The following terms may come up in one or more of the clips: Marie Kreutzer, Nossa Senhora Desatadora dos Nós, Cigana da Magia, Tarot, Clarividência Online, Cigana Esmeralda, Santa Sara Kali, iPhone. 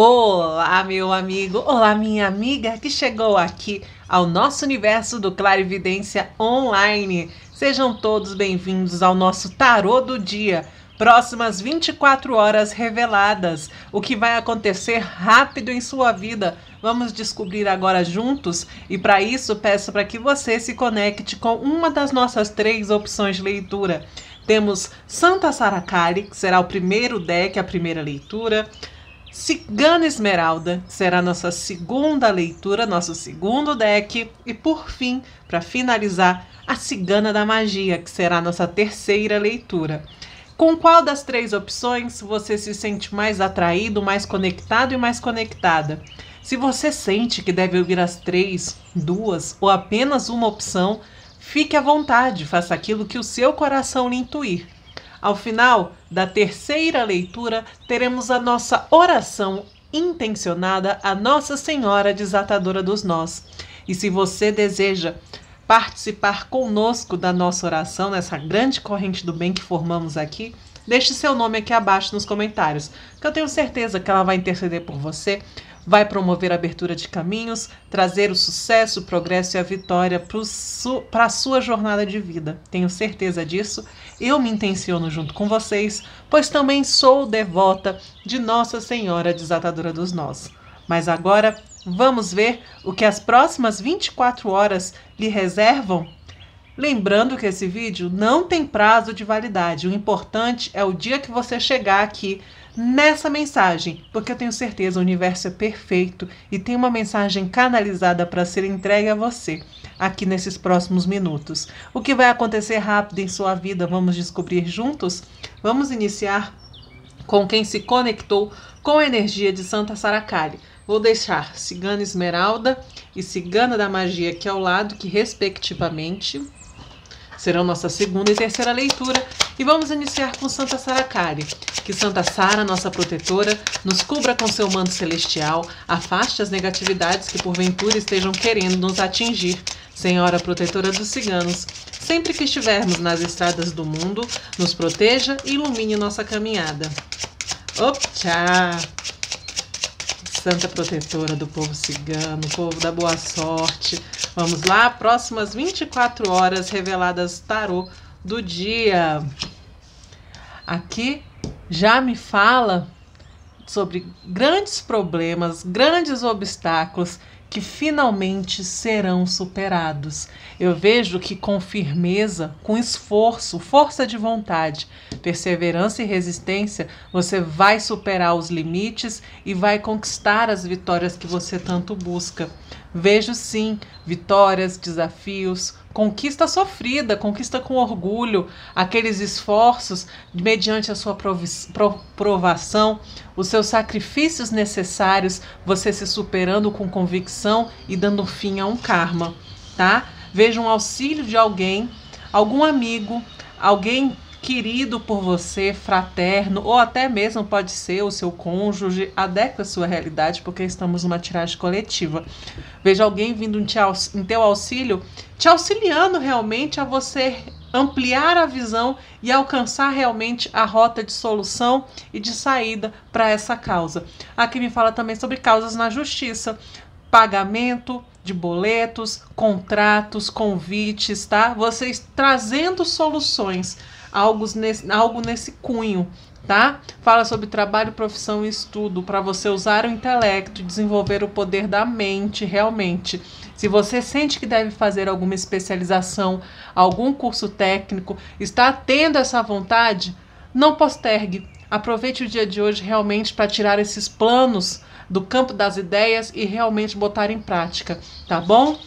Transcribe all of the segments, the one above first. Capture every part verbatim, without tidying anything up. Olá, meu amigo, olá, minha amiga que chegou aqui ao nosso universo do Clarividência Online. Sejam todos bem-vindos ao nosso Tarô do Dia. Próximas vinte e quatro horas reveladas, o que vai acontecer rápido em sua vida. Vamos descobrir agora juntos e para isso peço para que você se conecte com uma das nossas três opções de leitura. Temos Santa Sara Kali, que será o primeiro deck, a primeira leitura. Cigana Esmeralda, que será nossa segunda leitura, nosso segundo deck. E por fim, para finalizar, a Cigana da Magia, que será nossa terceira leitura. Com qual das três opções você se sente mais atraído, mais conectado e mais conectada? Se você sente que deve ouvir as três, duas ou apenas uma opção, fique à vontade, faça aquilo que o seu coração lhe intuir. Ao final da terceira leitura, teremos a nossa oração intencionada à Nossa Senhora Desatadora dos Nós. E se você deseja participar conosco da nossa oração, nessa grande corrente do bem que formamos aqui, deixe seu nome aqui abaixo nos comentários, que eu tenho certeza que ela vai interceder por você, vai promover a abertura de caminhos, trazer o sucesso, o progresso e a vitória para a sua jornada de vida. Tenho certeza disso, eu me intenciono junto com vocês, pois também sou devota de Nossa Senhora Desatadora dos Nós. Mas agora vamos ver o que as próximas vinte e quatro horas lhe reservam? Lembrando que esse vídeo não tem prazo de validade. O importante é o dia que você chegar aqui nessa mensagem, porque eu tenho certeza, o universo é perfeito e tem uma mensagem canalizada para ser entregue a você aqui nesses próximos minutos. O que vai acontecer rápido em sua vida, vamos descobrir juntos? Vamos iniciar com quem se conectou com a energia de Santa Sara Kali. Vou deixar Cigana Esmeralda e Cigana da Magia aqui ao lado, que respectivamente serão nossa segunda e terceira leitura. E vamos iniciar com Santa Sara Kali. Que Santa Sara, nossa protetora, nos cubra com seu manto celestial, afaste as negatividades que porventura estejam querendo nos atingir. Senhora protetora dos ciganos, sempre que estivermos nas estradas do mundo, nos proteja e ilumine nossa caminhada. Opa! Santa protetora do povo cigano, povo da boa sorte. Vamos lá, próximas vinte e quatro horas reveladas tarô do dia. Aqui já me fala sobre grandes problemas, grandes obstáculos que finalmente serão superados. Eu vejo que com firmeza, com esforço, força de vontade, perseverança e resistência, você vai superar os limites e vai conquistar as vitórias que você tanto busca. Vejo sim vitórias, desafios, conquista sofrida, conquista com orgulho, aqueles esforços mediante a sua provação, os seus sacrifícios necessários, você se superando com convicção e dando fim a um karma, tá? Veja um auxílio de alguém, algum amigo, alguém querido por você, fraterno, ou até mesmo pode ser o seu cônjuge, adequa a sua realidade, porque estamos numa tiragem coletiva. Veja alguém vindo em teu auxílio, te auxiliando realmente a você ampliar a visão e alcançar realmente a rota de solução e de saída para essa causa. Aqui me fala também sobre causas na justiça, pagamento de boletos, contratos, convites, tá? Vocês trazendo soluções, algo nesse, algo nesse cunho, tá? Fala sobre trabalho, profissão e estudo, para você usar o intelecto, desenvolver o poder da mente, realmente. Se você sente que deve fazer alguma especialização, algum curso técnico, está tendo essa vontade, não postergue. Aproveite o dia de hoje realmente para tirar esses planos do campo das ideias e realmente botar em prática, tá bom?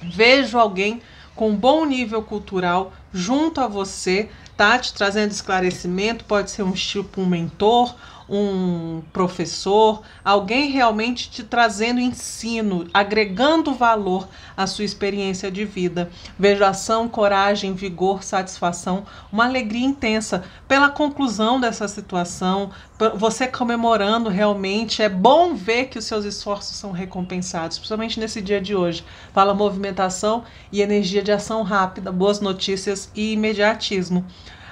Vejo alguém com bom nível cultural junto a você, tá? Te trazendo esclarecimento, pode ser um tipo um mentor, um professor, alguém realmente te trazendo ensino, agregando valor à sua experiência de vida. Vejo ação, coragem, vigor, satisfação, uma alegria intensa pela conclusão dessa situação, você comemorando realmente. É bom ver que os seus esforços são recompensados, principalmente nesse dia de hoje. Fala movimentação e energia de ação rápida, boas notícias e imediatismo.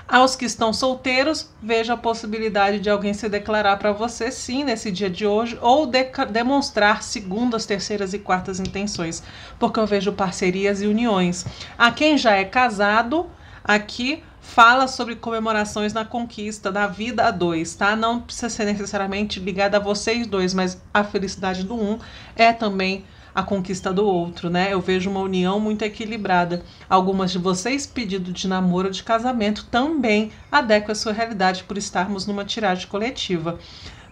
Aos que estão solteiros, veja a possibilidade de alguém se declarar para você sim nesse dia de hoje, ou de demonstrar segundas, terceiras e quartas intenções, porque eu vejo parcerias e uniões. A quem já é casado, aqui fala sobre comemorações na conquista da vida a dois, tá? Não precisa ser necessariamente ligada a vocês dois, mas a felicidade do um é também a conquista do outro, né? Eu vejo uma união muito equilibrada. Algumas de vocês, pedido de namoro ou de casamento, também adequa a sua realidade por estarmos numa tiragem coletiva.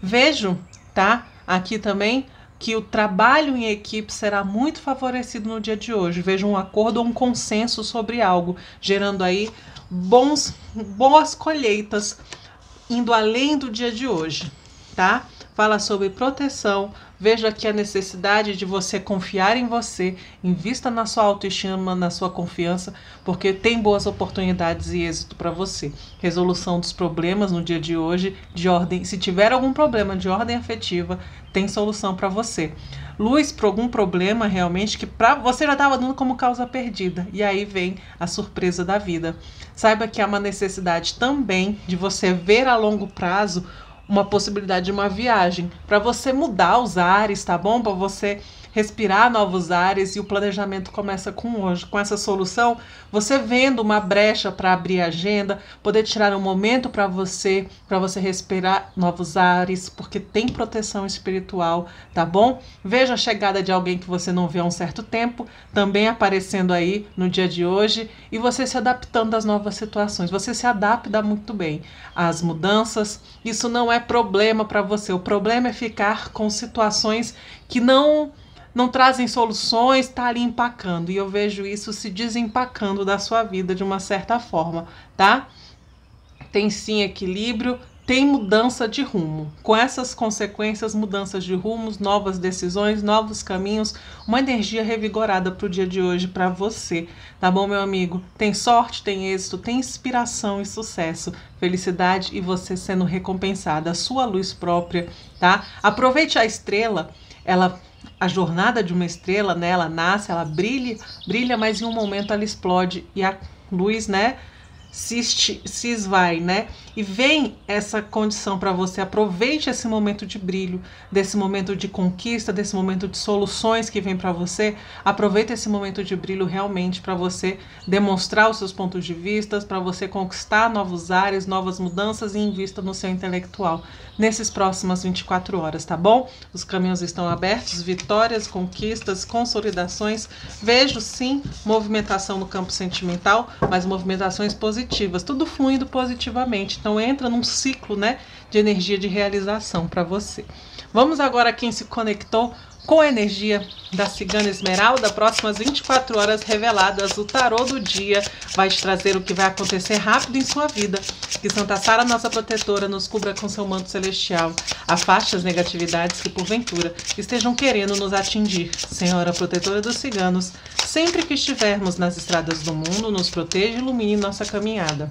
Vejo, tá? Aqui também que o trabalho em equipe será muito favorecido no dia de hoje. Vejo um acordo ou um consenso sobre algo, gerando aí bons, boas colheitas, indo além do dia de hoje, tá? Fala sobre proteção. Vejo aqui a necessidade de você confiar em você, invista na sua autoestima, na sua confiança, porque tem boas oportunidades e êxito para você. Resolução dos problemas no dia de hoje, de ordem, se tiver algum problema de ordem afetiva, tem solução para você. Luz para algum problema realmente que pra você já estava dando como causa perdida, e aí vem a surpresa da vida. Saiba que há uma necessidade também de você ver a longo prazo uma possibilidade de uma viagem, para você mudar os ares, tá bom? Para você respirar novos ares, e o planejamento começa com hoje. Com essa solução, você vendo uma brecha para abrir a agenda, poder tirar um momento para você, para você respirar novos ares, porque tem proteção espiritual, tá bom? Veja a chegada de alguém que você não vê há um certo tempo, também aparecendo aí no dia de hoje, e você se adaptando às novas situações. Você se adapta muito bem às mudanças, isso não é problema para você. O problema é ficar com situações que não... não trazem soluções, tá ali empacando. E eu vejo isso se desempacando da sua vida de uma certa forma, tá? Tem sim equilíbrio, tem mudança de rumo. Com essas consequências, mudanças de rumos, novas decisões, novos caminhos, uma energia revigorada pro dia de hoje para você, tá bom, meu amigo? Tem sorte, tem êxito, tem inspiração e sucesso, felicidade e você sendo recompensada, a sua luz própria, tá? Aproveite a estrela, ela... a jornada de uma estrela, né? Ela nasce, ela brilha, brilha, mas em um momento ela explode e a luz, né, se, se esvai, né? E vem essa condição para você. Aproveite esse momento de brilho, desse momento de conquista, desse momento de soluções que vem para você. Aproveite esse momento de brilho realmente para você demonstrar os seus pontos de vista, para você conquistar novos ares, novas mudanças, e invista no seu intelectual nesses próximas vinte e quatro horas, tá bom? Os caminhos estão abertos, vitórias, conquistas, consolidações. Vejo sim movimentação no campo sentimental, mas movimentações positivas, tudo fluindo positivamente. Então entra num ciclo, né, de energia de realização para você. Vamos agora a quem se conectou com a energia da Cigana Esmeralda. Próximas vinte e quatro horas reveladas, o tarô do dia vai te trazer o que vai acontecer rápido em sua vida. Que Santa Sara, nossa protetora, nos cubra com seu manto celestial. Afaste as negatividades que porventura estejam querendo nos atingir. Senhora protetora dos ciganos, sempre que estivermos nas estradas do mundo, nos proteja e ilumine nossa caminhada.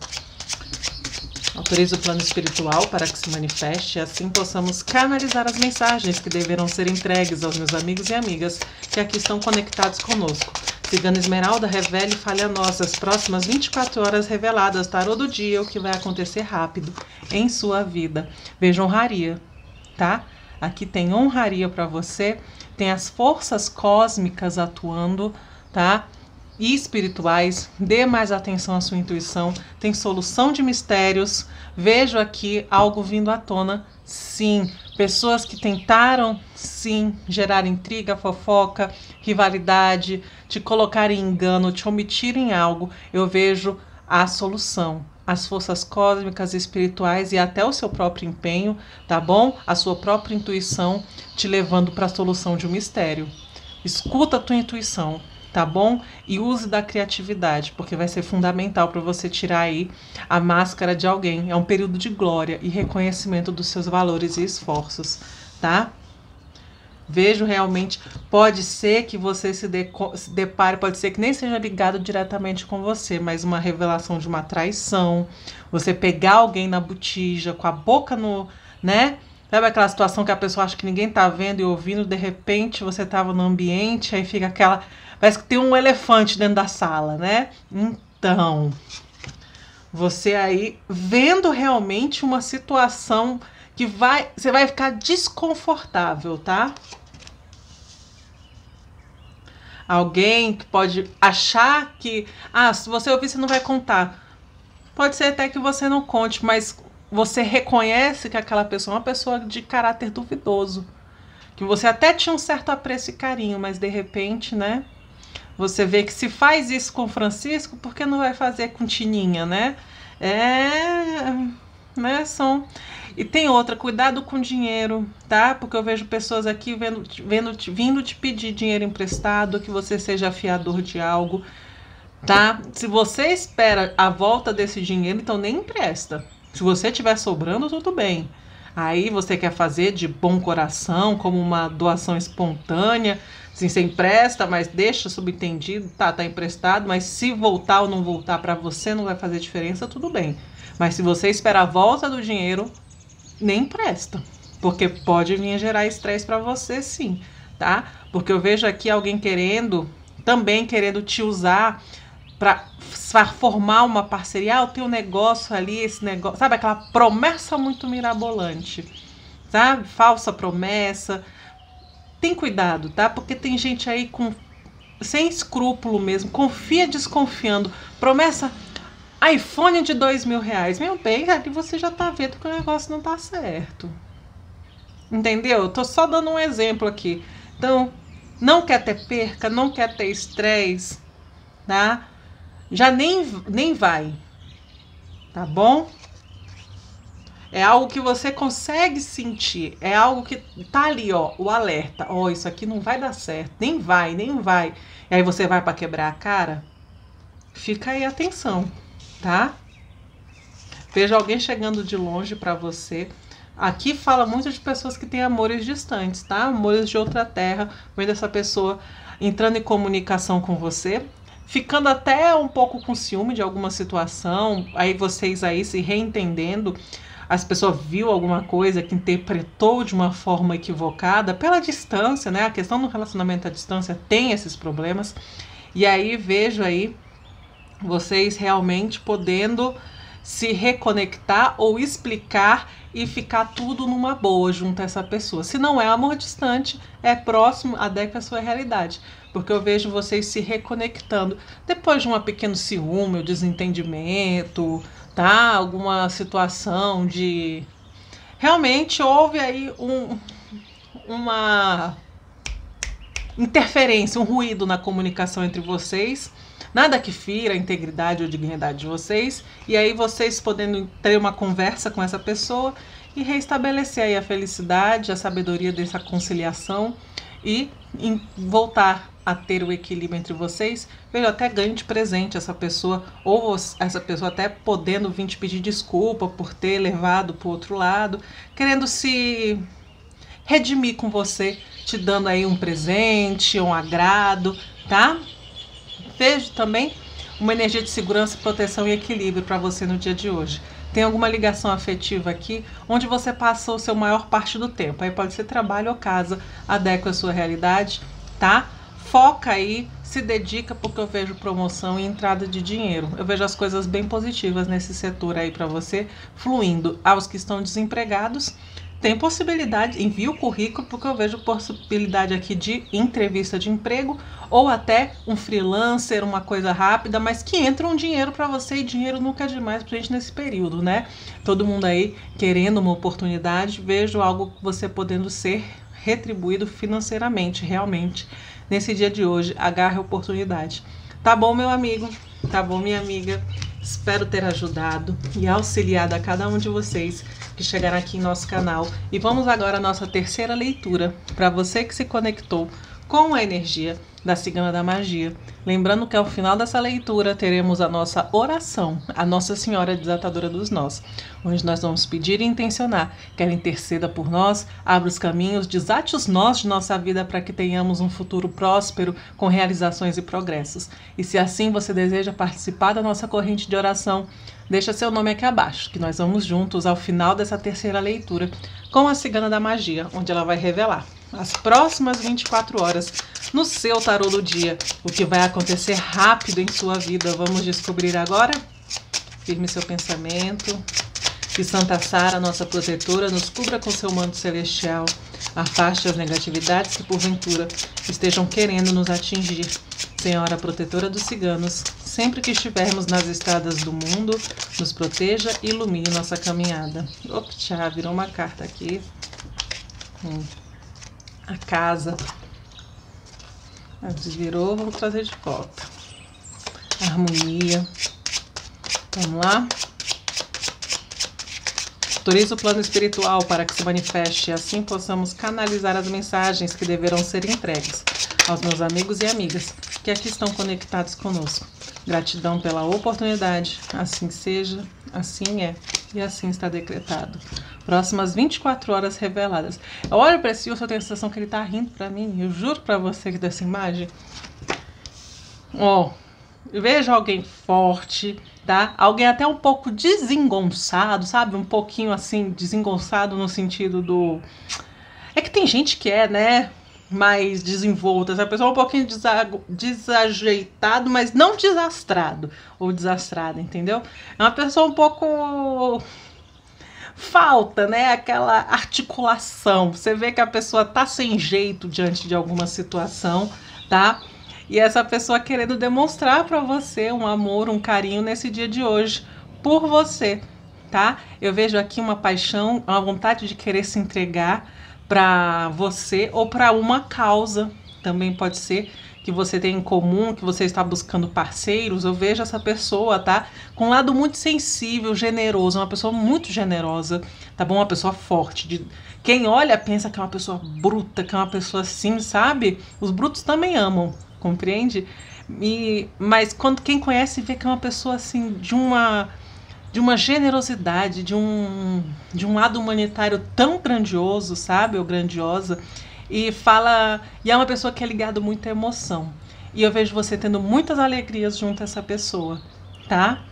Autoriza o plano espiritual para que se manifeste, e assim possamos canalizar as mensagens que deverão ser entregues aos meus amigos e amigas que aqui estão conectados conosco. Cigana Esmeralda, revele e fale a nós as próximas vinte e quatro horas reveladas, tarô do dia, o que vai acontecer rápido em sua vida. Veja honraria, tá? Aqui tem honraria para você, tem as forças cósmicas atuando, tá? E espirituais, dê mais atenção à sua intuição, tem solução de mistérios. Vejo aqui algo vindo à tona, sim, pessoas que tentaram, sim, gerar intriga, fofoca, rivalidade, te colocar em engano, te omitir em algo. Eu vejo a solução, as forças cósmicas, espirituais e até o seu próprio empenho, tá bom? A sua própria intuição te levando para a solução de um mistério. Escuta a tua intuição, tá bom? E use da criatividade, porque vai ser fundamental para você tirar aí a máscara de alguém. É um período de glória e reconhecimento dos seus valores e esforços, tá? Vejo realmente, pode ser que você se, de, se depare, pode ser que nem seja ligado diretamente com você, mas uma revelação de uma traição, você pegar alguém na botija, com a boca no, né? Sabe aquela situação que a pessoa acha que ninguém tá vendo e ouvindo, de repente você tava no ambiente, aí fica aquela... parece que tem um elefante dentro da sala, né? Então, Você aí vendo realmente uma situação que vai, você vai ficar desconfortável, tá? Alguém que pode achar que... Ah, se você ouvir, você não vai contar. Pode ser até que você não conte, mas você reconhece que aquela pessoa é uma pessoa de caráter duvidoso. Que você até tinha um certo apreço e carinho, mas de repente, né? Você vê que se faz isso com Francisco, por que não vai fazer com Tininha, né? É... né, são... E tem outra, cuidado com dinheiro, tá? Porque eu vejo pessoas aqui vendo, vendo, vindo te pedir dinheiro emprestado, que você seja fiador de algo, tá? Se você espera a volta desse dinheiro, então nem empresta. Se você tiver sobrando, tudo bem. Aí você quer fazer de bom coração, como uma doação espontânea, assim, você empresta, mas deixa subentendido, tá, tá emprestado, mas se voltar ou não voltar para você, não vai fazer diferença, tudo bem. Mas se você espera a volta do dinheiro, nem presta, porque pode vir gerar estresse para você, sim, tá? Porque eu vejo aqui alguém querendo, também querendo te usar para formar uma parceria. Ah, eu tenho um negócio ali, esse negócio, sabe? Aquela promessa muito mirabolante, sabe? Falsa promessa. Tem cuidado, tá? Porque tem gente aí com sem escrúpulo mesmo, confia desconfiando, promessa... iPhone de dois mil reais, meu bem, ali você já tá vendo que o negócio não tá certo. Entendeu? Tô só dando um exemplo aqui. Então, não quer ter perca, não quer ter estresse, tá? Já nem, nem vai, tá bom? É algo que você consegue sentir, é algo que tá ali, ó, o alerta. Ó, isso aqui não vai dar certo, nem vai, nem vai. E aí você vai pra quebrar a cara? Fica aí, atenção. Tá? Veja alguém chegando de longe pra você. Aqui fala muito de pessoas que têm amores distantes, tá? Amores de outra terra. Vendo essa pessoa entrando em comunicação com você, ficando até um pouco com ciúme de alguma situação. Aí vocês aí se reentendendo. As pessoas viu alguma coisa que interpretou de uma forma equivocada pela distância, né? A questão do relacionamento à distância tem esses problemas. E aí vejo aí vocês realmente podendo se reconectar ou explicar e ficar tudo numa boa junto a essa pessoa. Se não é amor distante, é próximo, adequa à sua realidade. Porque eu vejo vocês se reconectando depois de um pequeno ciúme, um desentendimento, tá? Alguma situação de... Realmente houve aí um, uma interferência, um ruído na comunicação entre vocês. Nada que fira a integridade ou dignidade de vocês. E aí vocês podendo ter uma conversa com essa pessoa e reestabelecer aí a felicidade, a sabedoria dessa conciliação e em voltar a ter o equilíbrio entre vocês. Veja, até ganho de presente essa pessoa, ou essa pessoa até podendo vir te pedir desculpa por ter levado para o outro lado, querendo se redimir com você, te dando aí um presente, um agrado, tá? Vejo também uma energia de segurança, proteção e equilíbrio para você no dia de hoje. Tem alguma ligação afetiva aqui, onde você passou o seu maior parte do tempo. Aí pode ser trabalho ou casa, adequa a sua realidade, tá? Foca aí, se dedica, porque eu vejo promoção e entrada de dinheiro. Eu vejo as coisas bem positivas nesse setor aí para você, fluindo. Aos que estão desempregados, tem possibilidade, envia o currículo, porque eu vejo possibilidade aqui de entrevista de emprego ou até um freelancer, uma coisa rápida, mas que entra um dinheiro para você, e dinheiro nunca é demais pra gente nesse período, né? Todo mundo aí querendo uma oportunidade, vejo algo que você podendo ser retribuído financeiramente, realmente. Nesse dia de hoje, agarre a oportunidade. Tá bom, meu amigo? Tá bom, minha amiga? Espero ter ajudado e auxiliado a cada um de vocês que chegaram aqui em nosso canal. E vamos agora à nossa terceira leitura, para você que se conectou com a energia da Cigana da Magia. Lembrando que ao final dessa leitura teremos a nossa oração, a Nossa Senhora Desatadora dos Nós, onde nós vamos pedir e intencionar que ela interceda por nós, abra os caminhos, desate os nós de nossa vida para que tenhamos um futuro próspero com realizações e progressos. E se assim você deseja participar da nossa corrente de oração, deixa seu nome aqui abaixo, que nós vamos juntos ao final dessa terceira leitura com a Cigana da Magia, onde ela vai revelar as próximas vinte e quatro horas no seu tarô do dia, o que vai acontecer rápido em sua vida. Vamos descobrir agora? firme seu pensamento. Que Santa Sara, nossa protetora, nos cubra com seu manto celestial. Afaste as negatividades que, porventura, estejam querendo nos atingir. Senhora protetora dos ciganos, sempre que estivermos nas estradas do mundo, nos proteja e ilumine nossa caminhada. Opa, já virou uma carta aqui. Hum. A casa. Desvirou, vou trazer de volta. Harmonia. Vamos lá. Autoriza o plano espiritual para que se manifeste e assim possamos canalizar as mensagens que deverão ser entregues aos meus amigos e amigas que aqui estão conectados conosco. Gratidão pela oportunidade, assim seja, assim é e assim está decretado. Próximas vinte e quatro horas reveladas. Eu olho para esse urso, eu tenho a sensação que ele tá rindo para mim, eu juro para você que dessa imagem. Ó, eu vejo alguém forte, tá? Alguém até um pouco desengonçado, sabe? Um pouquinho assim, desengonçado no sentido do... É que tem gente que é, né? Mais desenvolta. Essa pessoa é um pouquinho desa... desajeitado, mas não desastrado. Ou desastrada, entendeu? É uma pessoa um pouco... Falta, né? Aquela articulação. Você vê que a pessoa tá sem jeito diante de alguma situação, tá? E essa pessoa querendo demonstrar para você um amor, um carinho nesse dia de hoje, por você, tá? Eu vejo aqui uma paixão, uma vontade de querer se entregar para você ou para uma causa. Também pode ser que você tenha em comum, que você está buscando parceiros. Eu vejo essa pessoa, tá? Com um lado muito sensível, generoso, uma pessoa muito generosa, tá bom? Uma pessoa forte, de... quem olha pensa que é uma pessoa bruta, que é uma pessoa assim, sabe? Os brutos também amam. Compreende? E, mas quando quem conhece vê que é uma pessoa assim de uma de uma generosidade, de um de um lado humanitário tão grandioso, sabe? Ou grandiosa, e fala, e é uma pessoa que é ligada muito à emoção. E eu vejo você tendo muitas alegrias junto a essa pessoa, tá?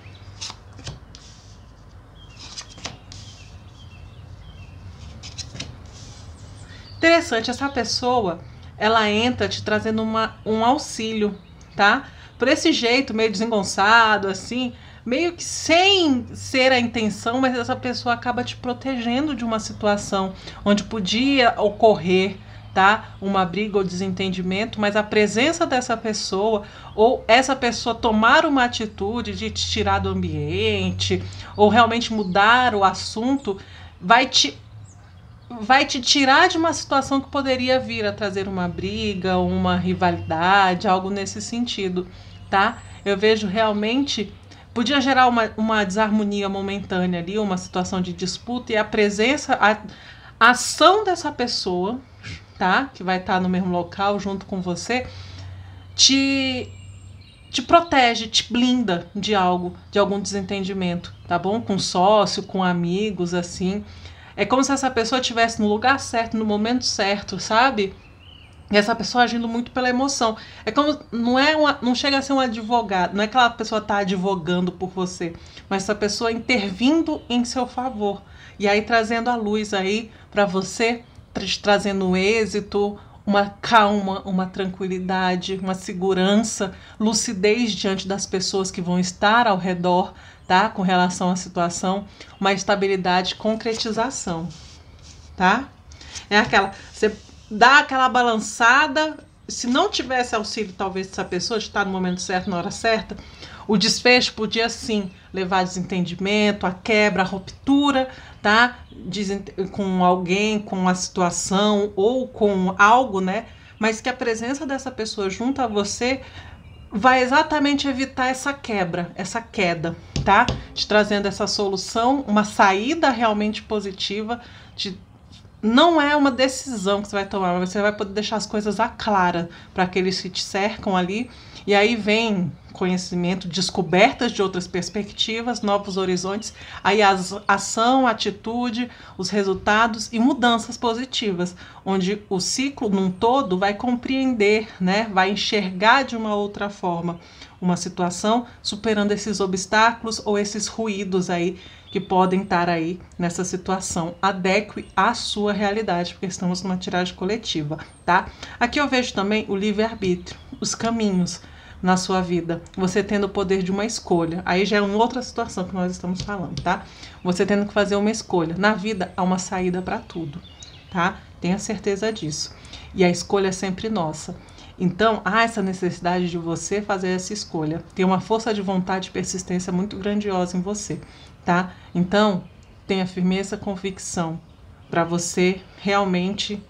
Interessante, essa pessoa ela entra te trazendo uma, um auxílio, tá? Por esse jeito, meio desengonçado, assim, meio que sem ser a intenção, mas essa pessoa acaba te protegendo de uma situação onde podia ocorrer, tá? Uma briga ou desentendimento, mas a presença dessa pessoa, ou essa pessoa tomar uma atitude de te tirar do ambiente, ou realmente mudar o assunto, vai te vai te tirar de uma situação que poderia vir a trazer uma briga, uma rivalidade, algo nesse sentido, tá? Eu vejo realmente, podia gerar uma, uma desarmonia momentânea ali, uma situação de disputa, e a presença, a, a ação dessa pessoa, tá? Que vai estar no mesmo local, junto com você, te... te protege, te blinda de algo, de algum desentendimento, tá bom? Com sócio, com amigos, assim... É como se essa pessoa estivesse no lugar certo, no momento certo, sabe? E essa pessoa agindo muito pela emoção. É como, não é uma, não chega a ser um advogado, não é que aquela pessoa tá advogando por você, mas essa pessoa intervindo em seu favor. E aí trazendo a luz aí para você, trazendo êxito, uma calma, uma tranquilidade, uma segurança, lucidez diante das pessoas que vão estar ao redor, tá? Com relação à situação, uma estabilidade, concretização, tá? É aquela, você dá aquela balançada, se não tivesse auxílio talvez dessa pessoa, de estar no momento certo, na hora certa, o desfecho podia sim levar a desentendimento, a quebra, a ruptura, tá? Desent... com alguém, com a situação ou com algo, né? Mas que a presença dessa pessoa junto a você vai exatamente evitar essa quebra, essa queda, tá? Te trazendo essa solução, uma saída realmente positiva. De... Não é uma decisão que você vai tomar, mas você vai poder deixar as coisas à clara para aqueles que te cercam ali. E aí vem conhecimento, descobertas de outras perspectivas, novos horizontes, aí a ação, a atitude, os resultados e mudanças positivas, onde o ciclo num todo vai compreender, né? Vai enxergar de uma outra forma uma situação, superando esses obstáculos ou esses ruídos aí que podem estar aí nessa situação. Adeque à sua realidade, porque estamos numa tiragem coletiva, tá? Aqui eu vejo também o livre-arbítrio, os caminhos. na sua vida, você tendo o poder de uma escolha. Aí já é uma outra situação que nós estamos falando, tá? Você tendo que fazer uma escolha. Na vida há uma saída para tudo, tá? Tenha certeza disso. E a escolha é sempre nossa. Então, há essa necessidade de você fazer essa escolha. Tem uma força de vontade e persistência muito grandiosa em você, tá? Então, tenha firmeza, convicção para você realmente...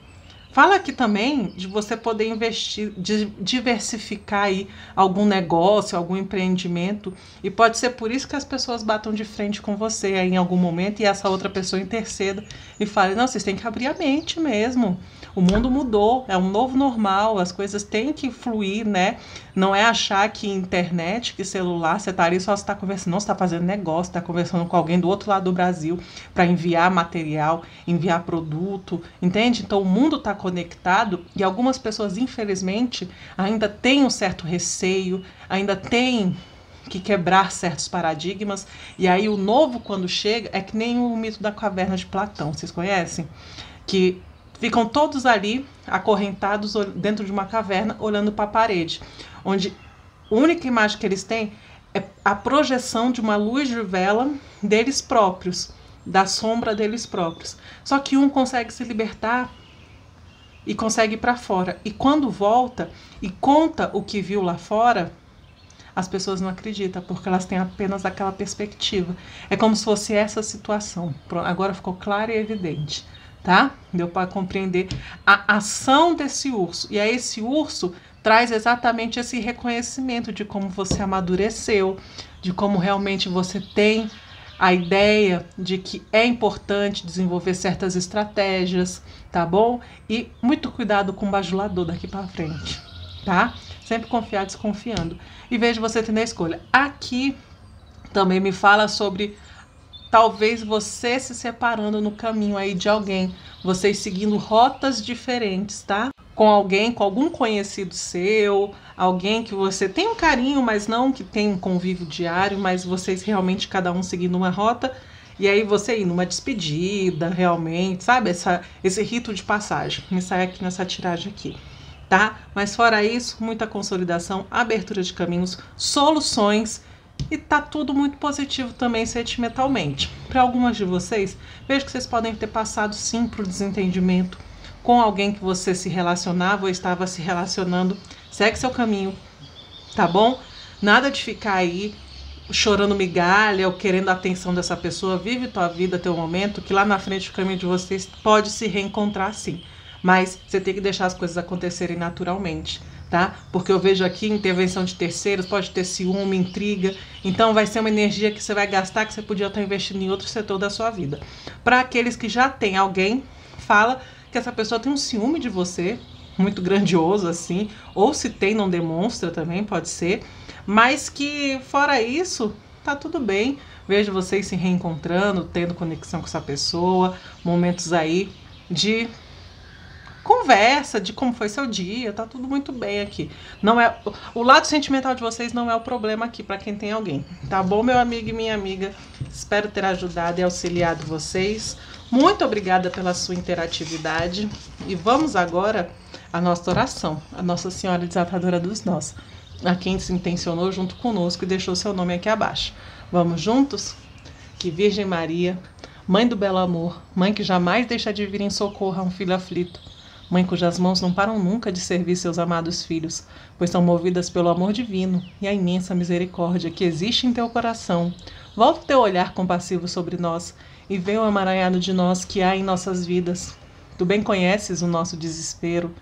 Fala aqui também de você poder investir, de diversificar aí algum negócio, algum empreendimento. E pode ser por isso que as pessoas batam de frente com você aí em algum momento e essa outra pessoa interceda e fala, não, vocês têm que abrir a mente mesmo. O mundo mudou, é um novo normal, as coisas têm que fluir, né? Não é achar que internet, que celular, você tá ali só você tá conversando, não, você tá fazendo negócio, tá conversando com alguém do outro lado do Brasil para enviar material, enviar produto, entende? Então o mundo tá conectado e algumas pessoas, infelizmente, ainda têm um certo receio, ainda têm que quebrar certos paradigmas. E aí o novo, quando chega, é que nem o mito da caverna de Platão, vocês conhecem? Que ficam todos ali, acorrentados dentro de uma caverna, olhando para a parede, onde a única imagem que eles têm é a projeção de uma luz de vela deles próprios, da sombra deles próprios. Só que um consegue se libertar e consegue ir para fora. E quando volta e conta o que viu lá fora, as pessoas não acreditam, porque elas têm apenas aquela perspectiva. É como se fosse essa situação. Pronto, agora ficou claro e evidente, tá? Deu para compreender a ação desse urso. E aí esse urso traz exatamente esse reconhecimento de como você amadureceu, de como realmente você tem a ideia de que é importante desenvolver certas estratégias, tá bom? E muito cuidado com o bajulador daqui pra frente, tá? Sempre confiar desconfiando. E vejo você tendo a escolha. Aqui também me fala sobre talvez você se separando no caminho aí de alguém, vocês seguindo rotas diferentes, tá? Com alguém, com algum conhecido seu, alguém que você tem um carinho, mas não que tem um convívio diário, mas vocês realmente cada um seguindo uma rota, e aí você ir numa despedida, realmente, sabe? Essa, esse rito de passagem, me sai aqui nessa tiragem aqui, tá? Mas fora isso, muita consolidação, abertura de caminhos, soluções, e tá tudo muito positivo também sentimentalmente. Para algumas de vocês, vejo que vocês podem ter passado sim pro desentendimento, com alguém que você se relacionava ou estava se relacionando. Segue seu caminho, tá bom? Nada de ficar aí chorando migalha ou querendo a atenção dessa pessoa. Vive tua vida, teu momento, que lá na frente o caminho de vocês pode se reencontrar sim. Mas você tem que deixar as coisas acontecerem naturalmente, tá? Porque eu vejo aqui intervenção de terceiros, pode ter ciúme, intriga. Então vai ser uma energia que você vai gastar, que você podia estar investindo em outro setor da sua vida. Para aqueles que já têm alguém, fala que essa pessoa tem um ciúme de você, muito grandioso assim, ou se tem, não demonstra também, pode ser, mas que fora isso, tá tudo bem. Vejo vocês se reencontrando, tendo conexão com essa pessoa, momentos aí de conversa, de como foi seu dia, tá tudo muito bem aqui. Não é, o lado sentimental de vocês não é o problema aqui, pra quem tem alguém, tá bom, meu amigo e minha amiga? Espero ter ajudado e auxiliado vocês. Muito obrigada pela sua interatividade e vamos agora à nossa oração, a Nossa Senhora Desatadora dos Nós, a quem se intencionou junto conosco e deixou seu nome aqui abaixo. Vamos juntos? Que Virgem Maria, Mãe do Belo Amor, Mãe que jamais deixa de vir em socorro a um filho aflito, Mãe cujas mãos não param nunca de servir seus amados filhos, pois são movidas pelo amor divino e a imensa misericórdia que existe em teu coração, volta o teu olhar compassivo sobre nós e vê o emaranhado de nós que há em nossas vidas. Tu bem conheces o nosso desespero,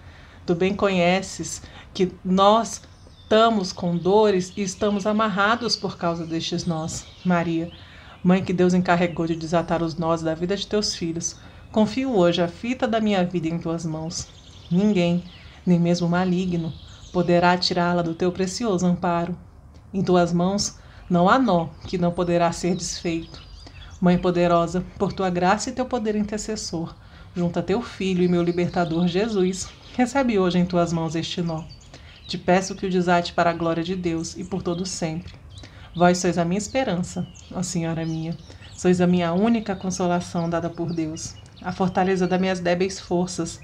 tu bem conheces que nós estamos com dores e estamos amarrados por causa destes nós. Maria, Mãe que Deus encarregou de desatar os nós da vida de teus filhos, confio hoje a fita da minha vida em tuas mãos. Ninguém, nem mesmo o maligno, poderá tirá-la do teu precioso amparo. Em tuas mãos não há nó que não poderá ser desfeito. Mãe poderosa, por tua graça e teu poder intercessor, junto a teu Filho e meu libertador Jesus, recebe hoje em tuas mãos este nó. Te peço que o desate para a glória de Deus e por todo sempre. Vós sois a minha esperança, ó Senhora minha. Sois a minha única consolação dada por Deus, a fortaleza das minhas débeis forças,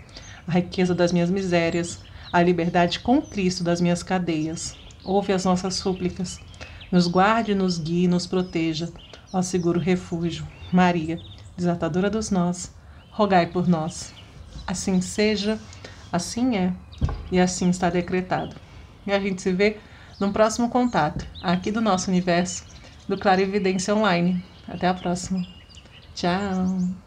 a riqueza das minhas misérias, a liberdade com Cristo das minhas cadeias. ouve as nossas súplicas. Nos guarde, nos guie, nos proteja. Ó seguro refúgio, Maria, desatadora dos nós, rogai por nós. Assim seja, assim é, e assim está decretado. E a gente se vê num próximo contato, aqui do nosso universo, do Clarividência Online. Até a próxima. Tchau!